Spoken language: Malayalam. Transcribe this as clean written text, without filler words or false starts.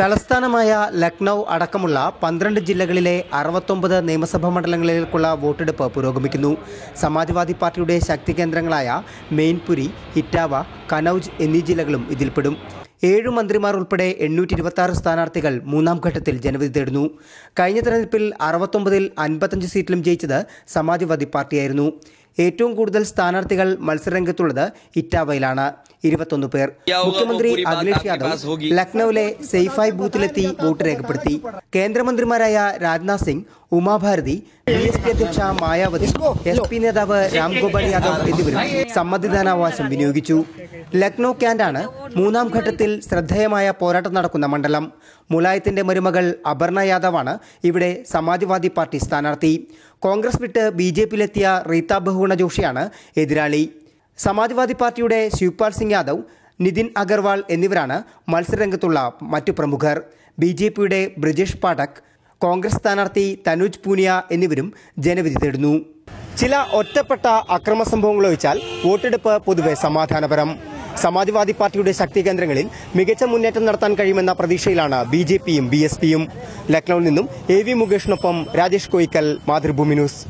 തലസ്ഥാനമായ ലഖ്നൗ അടക്കമുള്ള 12 ജില്ലകളിലെ 69 നിയമസഭാ മണ്ഡലങ്ങളിലേക്കുള്ള വോട്ടെടുപ്പ് പുരോഗമിക്കുന്നു. സമാജ്വാദി പാർട്ടിയുടെ ശക്തി കേന്ദ്രങ്ങളായ മെയിൻപുരി, ഇറ്റാവ, കനൌജ് എന്നീ ജില്ലകളും ഇതിൽപ്പെടും. 7 മന്ത്രിമാർ ഉൾപ്പെടെ 826 സ്ഥാനാർത്ഥികൾ മൂന്നാം ഘട്ടത്തിൽ ജനവിധി തേടുന്നു. കഴിഞ്ഞ തെരഞ്ഞെടുപ്പിൽ 69-ൽ 55 സീറ്റിലും ജയിച്ചത് സമാജ്വാദി പാർട്ടിയായിരുന്നു. ഏറ്റവും കൂടുതൽ സ്ഥാനാർത്ഥികൾ മത്സരരംഗത്തുള്ളത് ഇറ്റാവയിലാണ്, 21 പേർ. മുഖ്യമന്ത്രി അഖിലേഷ് യാദവ് ലഖ്നൌവിലെ സെയ്ഫായ് ബൂത്തിലെത്തി വോട്ട് രേഖപ്പെടുത്തി. കേന്ദ്രമന്ത്രിമാരായ രാജ്നാഥ് സിംഗ്, ഉമാഭാരതി, BSP അധ്യക്ഷ മായാവതി, SP നേതാവ് രാം ഗോപാൽ യാദവ് എന്നിവരും സമ്മതിദാനാവകാശം വിനിയോഗിച്ചു. ലഖ്നൗ ക്യാന്റാണ് മൂന്നാം ഘട്ടത്തിൽ ശ്രദ്ധേയമായ പോരാട്ടം നടക്കുന്ന മണ്ഡലം. മുലായത്തിന്റെ മരുമകൾ അപർണ യാദവാണ് ഇവിടെ സമാജ്വാദി പാർട്ടി സ്ഥാനാർത്ഥി. കോൺഗ്രസ് വിട്ട് BJP-യിലെത്തിയ റീതാ ബഹുഗുണ ജോഷിയാണ് എതിരാളി. സമാജ്വാദി പാർട്ടിയുടെ ശിവ്പാൽ സിംഗ് യാദവ്, നിതിൻ അഗർവാൾ എന്നിവരാണ് മത്സരരംഗത്തുള്ള മറ്റു പ്രമുഖർ. BJP-യുടെ ബ്രിജേഷ് പാഠക്, കോൺഗ്രസ് സ്ഥാനാർത്ഥി തനുജ് പൂനിയ എന്നിവരും ജനവിധി തേടുന്നു. ചില ഒറ്റപ്പെട്ട അക്രമ സംഭവങ്ങൾ ഒഴിച്ചാൽ വോട്ടെടുപ്പ് പൊതുവെ സമാധാനപരം. സമാജ്വാദി പാർട്ടിയുടെ ശക്തി കേന്ദ്രങ്ങളിൽ മികച്ച മുന്നേറ്റം നടത്താൻ കഴിയുമെന്ന പ്രതീക്ഷയിലാണ് BJP-യും BSP-യും. ലഖ്നൌവിൽ നിന്നും AV മുകേഷിനൊപ്പം രാജേഷ് കോയിക്കൽ, മാതൃഭൂമി ന്യൂസ്.